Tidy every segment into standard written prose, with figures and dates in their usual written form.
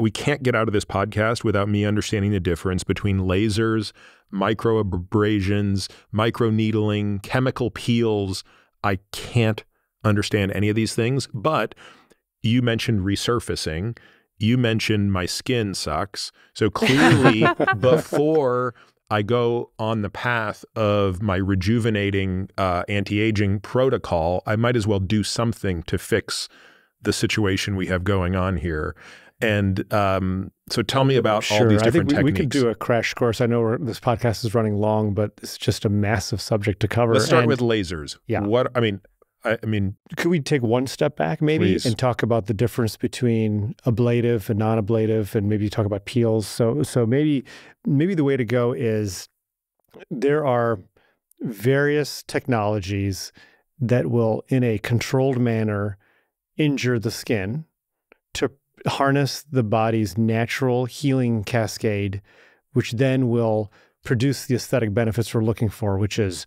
we can't get out of this podcast without me understanding the difference between lasers, micro abrasions, micro needling, chemical peels. I can't understand any of these things, but you mentioned resurfacing. You mentioned my skin sucks. So clearly before I go on the path of my rejuvenating anti-aging protocol, I might as well do something to fix the situation we have going on here. And so tell me about all these different techniques. We could do a crash course. I know this podcast is running long, but it's just a massive subject to cover. Let's start with lasers. Yeah. I mean, could we take one step back maybe and talk about the difference between ablative and non-ablative, and maybe talk about peels? So maybe the way to go is there are various technologies that will, in a controlled manner, injure the skin to harness the body's natural healing cascade, which then will produce the aesthetic benefits we're looking for, which is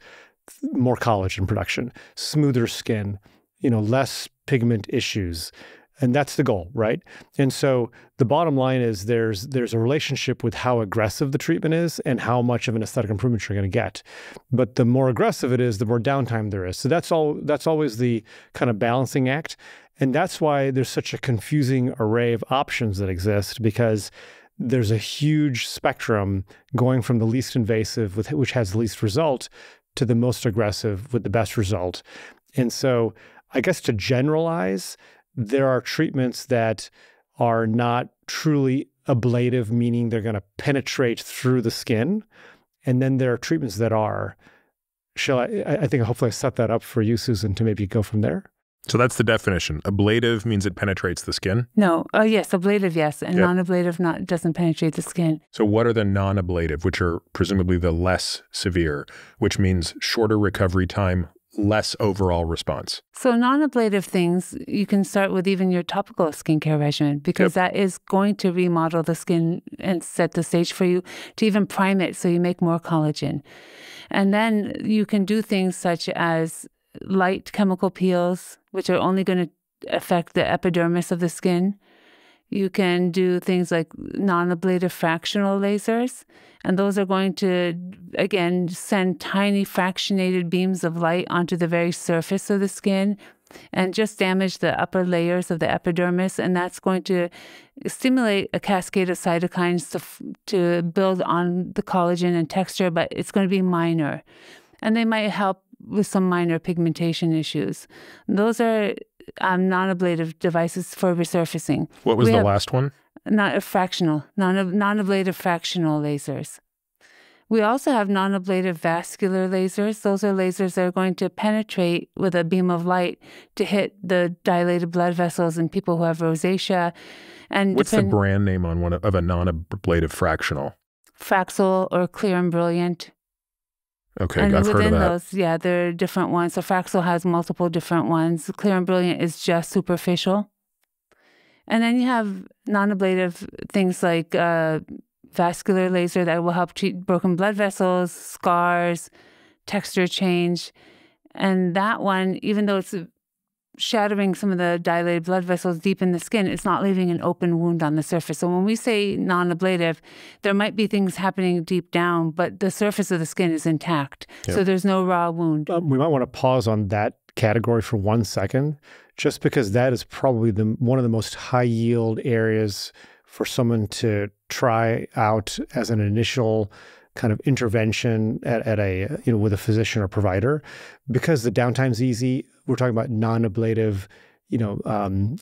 more collagen production, smoother skin, less pigment issues. And that's the goal, right? And so the bottom line is there's a relationship with how aggressive the treatment is and how much of an aesthetic improvement you're going to get. But the more aggressive it is, the more downtime there is. So that's always the kind of balancing act. And that's why there's such a confusing array of options that exist, because there's a huge spectrum going from the least invasive, which has the least result, to the most aggressive with the best result. And so I guess to generalize, there are treatments that are not truly ablative, meaning they're going to penetrate through the skin. And then there are treatments that are. I think hopefully I set that up for you, Susan, to maybe go from there. So that's the definition. Ablative means it penetrates the skin? No. Oh, yes. Ablative, yes. And non-ablative doesn't penetrate the skin. So what are the non-ablative, which are presumably the less severe, which means shorter recovery time, less overall response? So non-ablative things, you can start with even your topical skincare regimen, because that is going to remodel the skin and set the stage for you to even prime it so you make more collagen. And then you can do things such as light chemical peels, which are only going to affect the epidermis of the skin. You can do things like non-ablative fractional lasers, and those are going to, again, send tiny fractionated beams of light onto the very surface of the skin and just damage the upper layers of the epidermis, and that's going to stimulate a cascade of cytokines to build on the collagen and texture, but it's going to be minor. And they might help with some minor pigmentation issues. Those are non-ablative devices for resurfacing. What was the last one? Non-ablative fractional lasers. We also have non-ablative vascular lasers. Those are lasers that are going to penetrate with a beam of light to hit the dilated blood vessels in people who have rosacea. And what's the brand name on one of a non-ablative fractional? Fraxel or Clear and Brilliant. Okay, and I've heard of that. Those, yeah, there are different ones. So Fraxel has multiple different ones. Clear and Brilliant is just superficial. And then you have non-ablative things like vascular laser that will help treat broken blood vessels, scars, texture change. And that one, even though it's shattering some of the dilated blood vessels deep in the skin, it's not leaving an open wound on the surface. So when we say non-ablative, there might be things happening deep down, but the surface of the skin is intact. Yep. So there's no raw wound. We might want to pause on that category for 1 second, just because that is probably one of the most high yield areas for someone to try out as an initial kind of intervention at a, with a physician or provider, because the downtime's easy. We're talking about non-ablative,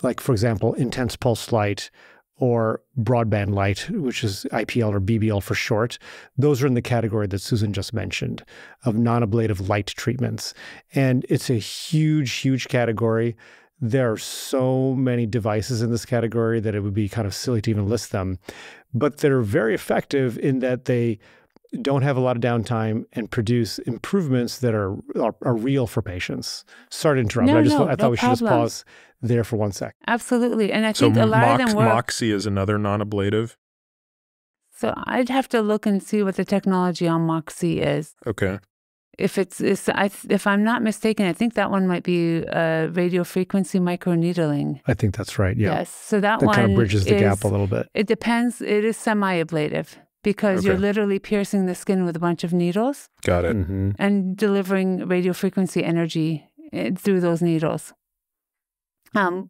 like for example, intense pulse light or broadband light, which is IPL or BBL for short. Those are in the category that Susan just mentioned of non-ablative light treatments. And it's a huge, huge category. There are so many devices in this category that it would be kind of silly to even list them, but they're very effective in that they don't have a lot of downtime and produce improvements that are real for patients. Sorry to interrupt. I thought we should just pause there for 1 sec. Absolutely. And I think a lot of them work. Moxie is another non-ablative. So I'd have to look and see what the technology on Moxie is. Okay. If I'm not mistaken, I think that one might be radio frequency microneedling. I think that's right. Yeah. Yes. So that one kind of bridges the gap a little bit. It depends. It is semi-ablative because you're literally piercing the skin with a bunch of needles. Got it. Mm-hmm. And delivering radio frequency energy through those needles. And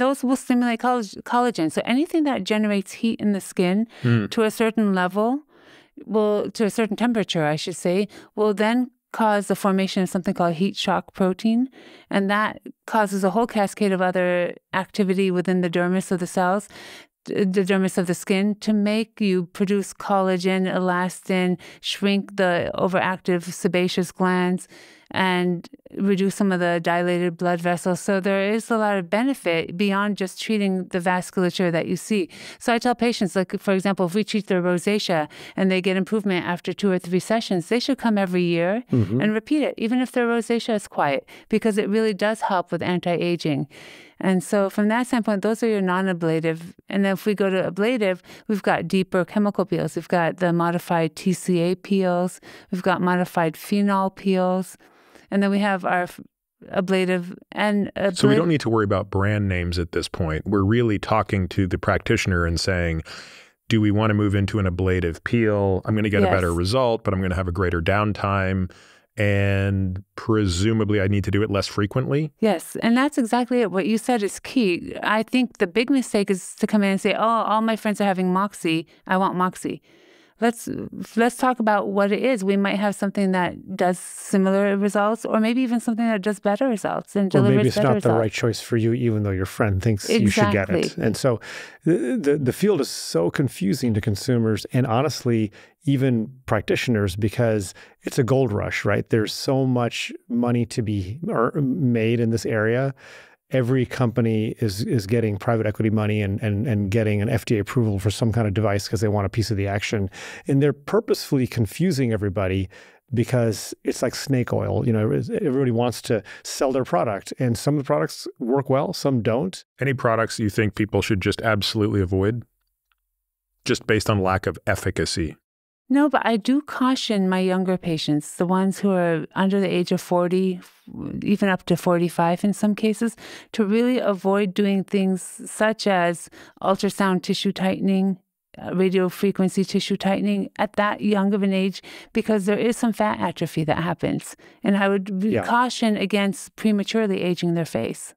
those will stimulate collagen. So anything that generates heat in the skin to a certain level, to a certain temperature, I should say, will then cause the formation of something called heat shock protein. And that causes a whole cascade of other activity within the dermis of the cells, the dermis of the skin, to make you produce collagen, elastin, shrink the overactive sebaceous glands, and reduce some of the dilated blood vessels. So there is a lot of benefit beyond just treating the vasculature that you see. So I tell patients, like, for example, if we treat their rosacea and they get improvement after 2 or 3 sessions, they should come every year and repeat it, even if their rosacea is quiet, because it really does help with anti-aging. And so from that standpoint, those are your non-ablative. And then if we go to ablative, we've got deeper chemical peels. We've got the modified TCA peels. We've got modified phenol peels. And then we have our ablative and ablative. So we don't need to worry about brand names at this point. We're really talking to the practitioner and saying, do we want to move into an ablative peel? I'm going to get a better result, but I'm going to have a greater downtime. And presumably I need to do it less frequently? Yes, and that's exactly it. What you said is key. I think the big mistake is to come in and say, oh, all my friends are having Moxie. I want Moxie. Let's talk about what it is. We might have something that does similar results, or maybe even something that does better results and delivers better results. Or maybe it's not the right choice for you, even though your friend thinks you should get it. And so the field is so confusing to consumers and honestly, even practitioners, because it's a gold rush, right? There's so much money to be made in this area. Every company is getting private equity money and getting an FDA approval for some kind of device because they want a piece of the action. And they're purposefully confusing everybody because it's like snake oil. You know, everybody wants to sell their product. And some of the products work well, some don't. Any products you think people should just absolutely avoid just based on lack of efficacy? No, but I do caution my younger patients, the ones who are under the age of 40, even up to 45 in some cases, to really avoid doing things such as ultrasound tissue tightening, radio frequency tissue tightening at that young of an age, because there is some fat atrophy that happens. And I would caution against prematurely aging their face.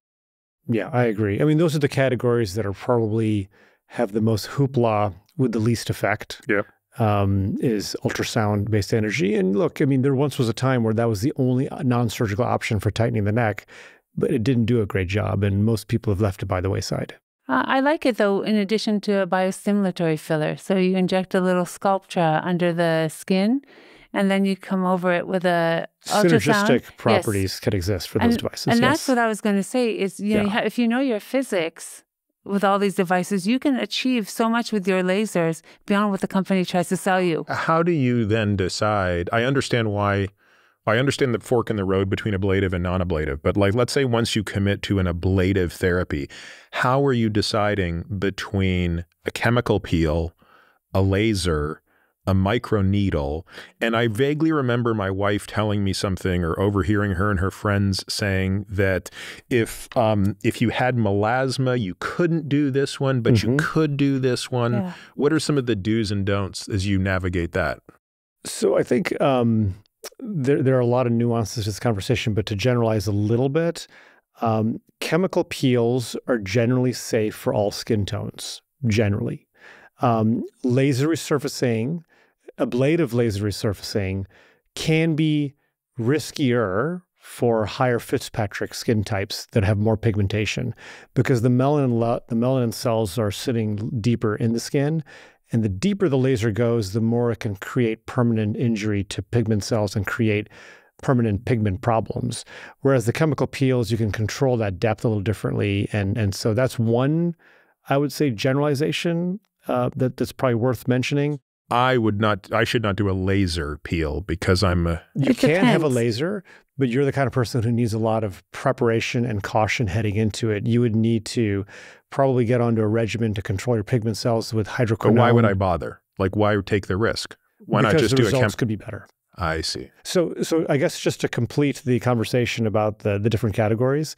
Yeah, I agree. I mean, those are the categories that are probably have the most hoopla with the least effect. Yeah. Is ultrasound-based energy. And look, I mean, there once was a time where that was the only non-surgical option for tightening the neck, but it didn't do a great job, and most people have left it by the wayside. I like it, though, in addition to a biostimulatory filler. So you inject a little Sculptra under the skin, and then you come over it with a ultrasound. Synergistic properties could exist for those devices. And that's what I was going to say is, you know, if you know your physics, with all these devices, you can achieve so much with your lasers beyond what the company tries to sell you. How do you then decide? I understand why, I understand the fork in the road between ablative and non-ablative, but like, let's say once you commit to an ablative therapy, how are you deciding between a chemical peel, a laser, a microneedle? And I vaguely remember my wife telling me something or overhearing her and her friends saying that if you had melasma, you couldn't do this one, but you could do this one. Yeah. What are some of the do's and don'ts as you navigate that? So I think there are a lot of nuances to this conversation, but to generalize a little bit, chemical peels are generally safe for all skin tones, generally. Laser resurfacing, ablative laser resurfacing can be riskier for higher Fitzpatrick skin types that have more pigmentation because the melanin cells are sitting deeper in the skin, and the deeper the laser goes, the more it can create permanent injury to pigment cells and create permanent pigment problems. Whereas the chemical peels, you can control that depth a little differently. And so that's one, I would say, generalization that's probably worth mentioning. I should not do a laser peel because I'm a... You can have a laser, but you're the kind of person who needs a lot of preparation and caution heading into it. You would need to probably get onto a regimen to control your pigment cells with hydroquinone. But why would I bother? Like, why take the risk? Why not just do a chemical? Because the results could be better. I see. So I guess just to complete the conversation about the different categories,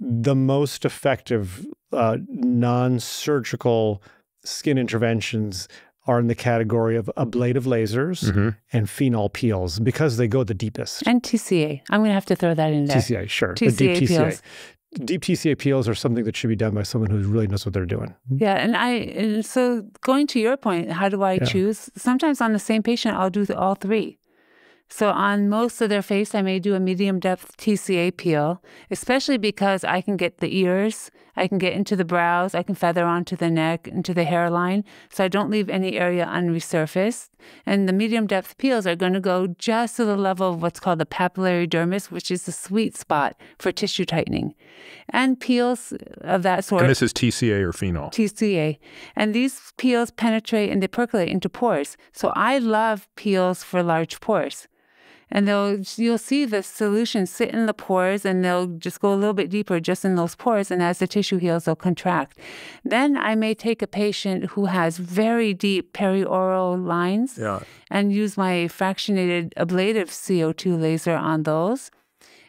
the most effective non-surgical skin interventions are in the category of ablative lasers and phenol peels because they go the deepest. And TCA. I'm going to have to throw that in there. TCA, sure. TCA, the deep peels. TCA. Deep TCA peels are something that should be done by someone who really knows what they're doing. Yeah, and so going to your point, how do I choose? Sometimes on the same patient, I'll do all three. So on most of their face, I may do a medium depth TCA peel, especially because I can get the ears, I can get into the brows, I can feather onto the neck, into the hairline, so I don't leave any area unresurfaced. And the medium depth peels are going to go just to the level of what's called the papillary dermis, which is the sweet spot for tissue tightening. And peels of that sort. And this is TCA or phenol? TCA. And these peels penetrate and they percolate into pores. So I love peels for large pores. And you'll see the solution sit in the pores, and they'll just go a little bit deeper just in those pores, and as the tissue heals, they'll contract. Then I may take a patient who has very deep perioral lines and use my fractionated ablative CO2 laser on those.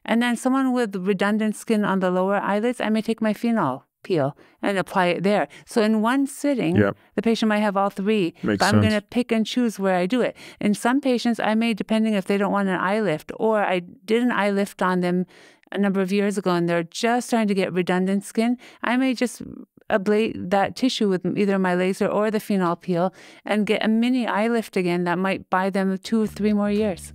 And then someone with redundant skin on the lower eyelids, I may take my phenol peel and apply it there. So in one sitting, the patient might have all three, but I'm going to pick and choose where I do it. In some patients, I may, depending if they don't want an eye lift, or I did an eye lift on them a number of years ago and they're just starting to get redundant skin, I may just ablate that tissue with either my laser or the phenol peel and get a mini eye lift again that might buy them 2 or 3 more years.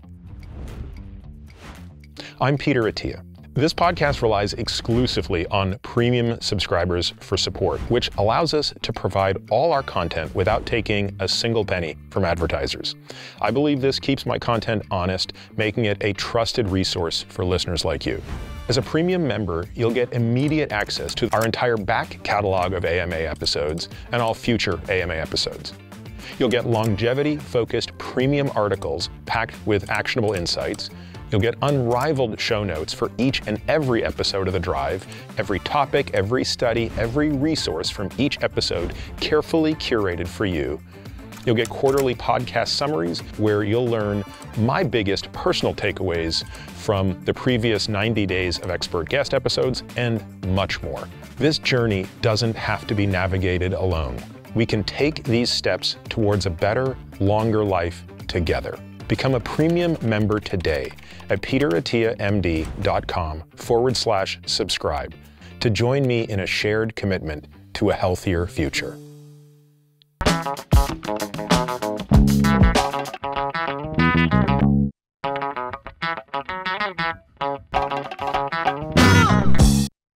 I'm Peter Attia. This podcast relies exclusively on premium subscribers for support, which allows us to provide all our content without taking a single penny from advertisers. I believe this keeps my content honest, making it a trusted resource for listeners like you. As a premium member, you'll get immediate access to our entire back catalog of AMA episodes and all future AMA episodes. You'll get longevity-focused premium articles packed with actionable insights. You'll get unrivaled show notes for each and every episode of The Drive. Every topic, every study, every resource from each episode carefully curated for you. You'll get quarterly podcast summaries where you'll learn my biggest personal takeaways from the previous 90 days of expert guest episodes and much more. This journey doesn't have to be navigated alone. We can take these steps towards a better, longer life together. Become a premium member today at peterattiamd.com/subscribe to join me in a shared commitment to a healthier future.